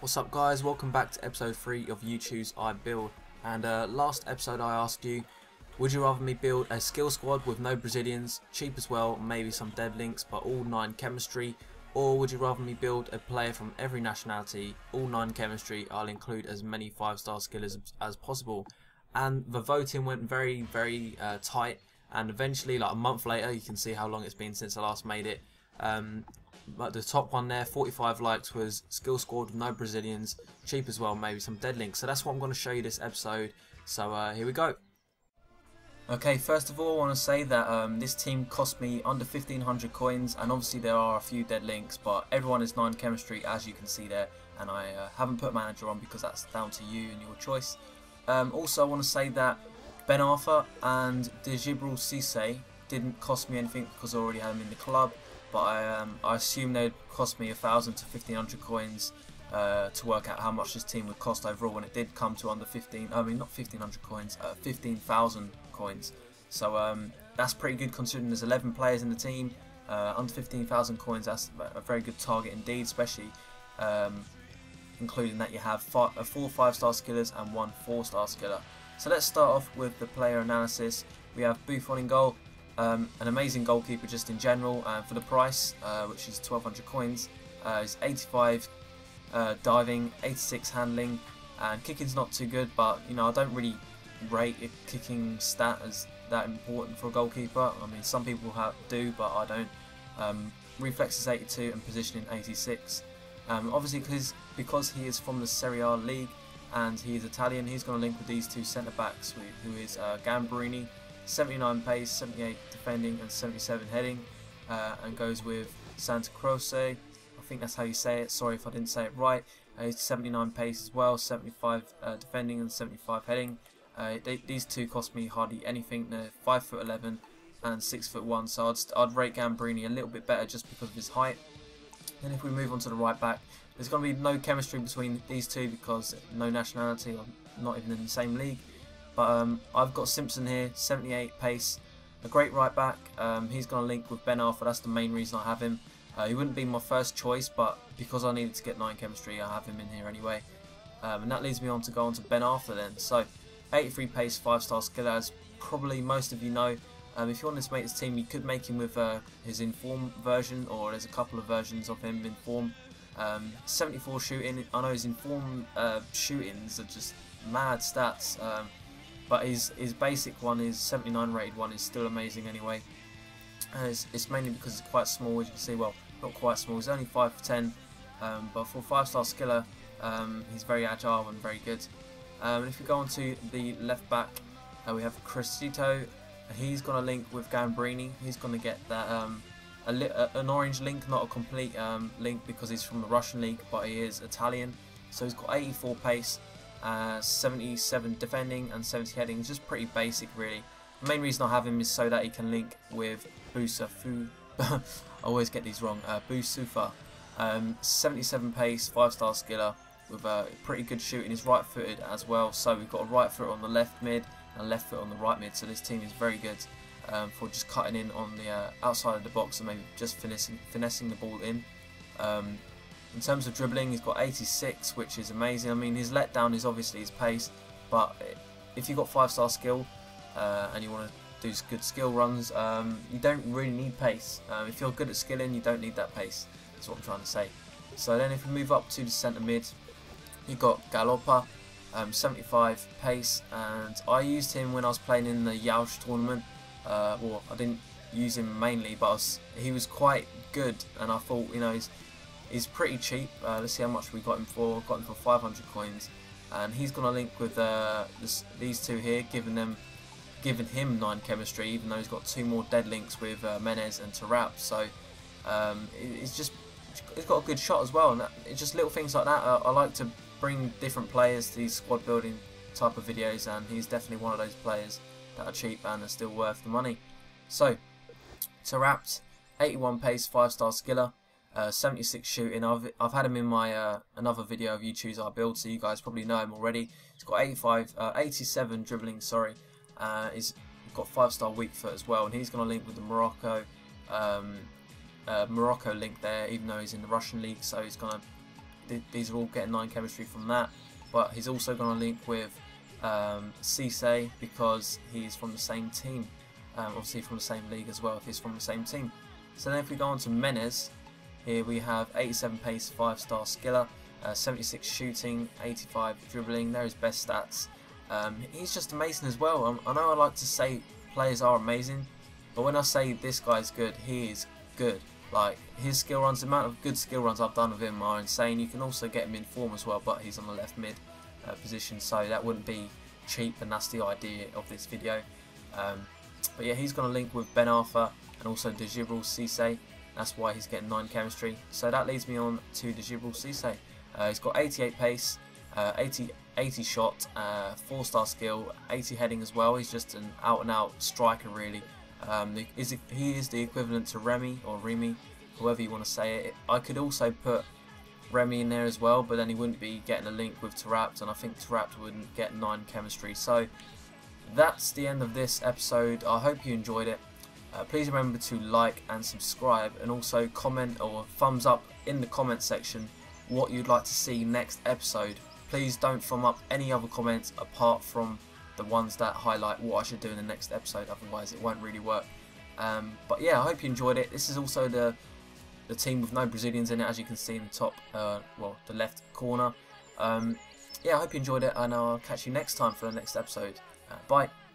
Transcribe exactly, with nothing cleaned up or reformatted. What's up guys, welcome back to episode three of You Choose I Build, and uh, last episode I asked you, would you rather me build a skill squad with no Brazilians, cheap as well, maybe some dead links but all nine chemistry, or would you rather me build a player from every nationality, all nine chemistry, I'll include as many five star skillers as possible. And the voting went very very uh, tight, and eventually like a month later, you can see how long it's been since I last made it. Um, But the top one there, forty-five likes, was skill squad with no Brazilians, cheap as well, maybe some dead links. So that's what I'm going to show you this episode. So uh, here we go. Okay, first of all, I want to say that um, this team cost me under fifteen hundred coins, and obviously there are a few dead links, but everyone is nine chemistry, as you can see there. And I uh, haven't put manager on because that's down to you and your choice. Um, also, I want to say that Ben Arfa and Djibril Cissé didn't cost me anything because I already had them in the club. But I, um, I assume they'd cost me one thousand to fifteen hundred coins uh, to work out how much this team would cost overall when it did come to under fifteen, I mean not fifteen hundred coins, uh, fifteen thousand coins. So um, that's pretty good considering there's eleven players in the team, uh, under fifteen thousand coins, that's a very good target indeed, especially um, including that you have four five-star skillers and one four-star skiller. So let's start off with the player analysis. We have Buffon in goal. Um, an amazing goalkeeper just in general, and uh, for the price, uh, which is twelve hundred coins, uh, is eighty-five uh, diving, eighty-six handling, and kicking's not too good, but you know, I don't really rate a kicking stat as that important for a goalkeeper. I mean, some people have, do, but I don't. Um, reflexes eighty-two and positioning eighty-six. Um, obviously, because because he is from the Serie A league and he is Italian, he's going to link with these two centre backs, who, who is uh, Gamberini. seventy-nine pace, seventy-eight defending and seventy-seven heading, uh, and goes with Santa Croce, I think that's how you say it, sorry if I didn't say it right. uh, seventy-nine pace as well, seventy-five uh, defending and seventy-five heading. uh, they, these two cost me hardly anything, they're five foot eleven and six foot one, so I'd, I'd rate Gamberini a little bit better just because of his height. And if we move on to the right back, there's going to be no chemistry between these two because no nationality, I'm not even in the same league. But um, I've got Simpson here, seventy-eight pace, a great right back. Um, he's going to link with Ben Arfa, that's the main reason I have him. Uh, he wouldn't be my first choice, but because I needed to get nine chemistry, I have him in here anyway. Um, and that leads me on to go on to Ben Arfa then. So, eighty-three pace, five-star skill, as probably most of you know. Um, if you wanted to make this team, you could make him with uh, his inform version, or there's a couple of versions of him in form. Um, seventy-four shooting, I know his inform uh, shootings are just mad stats. Um, But his, his basic one, his seventy-nine rated one, is still amazing anyway. And it's, it's mainly because it's quite small, as you can see. Well, not quite small, he's only five for ten. Um, but for a five-star skiller, um, he's very agile and very good. Um, and if we go on to the left back, uh, we have Christito. He's going to link with Gamberini. He's going to get that um, a li a, an orange link, not a complete um, link because he's from the Russian league, but he is Italian. So he's got eighty-four pace. Uh, seventy-seven defending and seventy heading, just pretty basic really. The main reason I have him is so that he can link with Boussoufa. I always get these wrong. Uh, Boussoufa, um, seventy-seven pace, five-star skiller with a uh, pretty good shooting. He's right-footed as well, so we've got a right foot on the left mid and a left foot on the right mid. So this team is very good um, for just cutting in on the uh, outside of the box and maybe just finessing, finessing the ball in. Um, In terms of dribbling, he's got eighty-six, which is amazing. I mean, his letdown is obviously his pace, but if you've got five-star skill uh, and you want to do good skill runs, um, you don't really need pace. Um, if you're good at skilling, you don't need that pace. That's what I'm trying to say. So then if we move up to the centre mid, you've got Galopa, um, seventy-five pace, and I used him when I was playing in the Yoush tournament. Uh, well, I didn't use him mainly, but I was, he was quite good, and I thought, you know, he's... He's pretty cheap. Uh, let's see how much we got him for. Got him for five hundred coins, and he's gonna link with uh, this, these two here, giving them, giving him nine chemistry. Even though he's got two more dead links with uh, Menez and Taarabt, so um, it, it's just he's got a good shot as well. And that, it's just little things like that. Uh, I like to bring different players to these squad building type of videos, and he's definitely one of those players that are cheap and are still worth the money. So Taarabt, eighty-one pace, five-star skiller. Uh, seventy-six shooting. I've I've had him in my uh, another video of You Choose I Build, so you guys probably know him already. He's got eighty-five, uh, eighty-seven dribbling. Sorry, uh, he's got five-star weak foot as well, and he's going to link with the Morocco um, uh, Morocco link there, even though he's in the Russian league. So he's going to th these are all getting nine chemistry from that. But he's also going to link with um, Cissé because he's from the same team. Um, obviously from the same league as well if he's from the same team. So then if we go on to Menez, here we have eighty-seven pace, five star skiller, uh, seventy-six shooting, eighty-five dribbling. They're his best stats. Um, he's just amazing as well. Um, I know I like to say players are amazing, but when I say this guy's good, he is good. Like, his skill runs, the amount of good skill runs I've done with him are insane. You can also get him in form as well, but he's on the left mid uh, position, so that wouldn't be cheap, and that's the idea of this video. Um, But yeah, he's going to link with Ben Arfa and also Djibril Cissé. That's why he's getting nine chemistry. So that leads me on to Djibril Cissé. Uh, he's got eighty-eight pace, uh, eighty, eighty shot, uh, four star skill, eighty heading as well. He's just an out-and-out striker, really. Um, the, is, he is the equivalent to Remy or Remy, however you want to say it. I could also put Remy in there as well, but then he wouldn't be getting a link with Taarabt, and I think Taarabt wouldn't get nine chemistry. So that's the end of this episode. I hope you enjoyed it. Uh, please remember to like and subscribe, and also comment or thumbs up in the comment section what you'd like to see next episode. Please don't thumb up any other comments apart from the ones that highlight what I should do in the next episode, otherwise it won't really work. Um, but yeah, I hope you enjoyed it. This is also the the team with no Brazilians in it, as you can see in the top, uh, well, the left corner. Um, yeah, I hope you enjoyed it, and I'll catch you next time for the next episode. Uh, bye.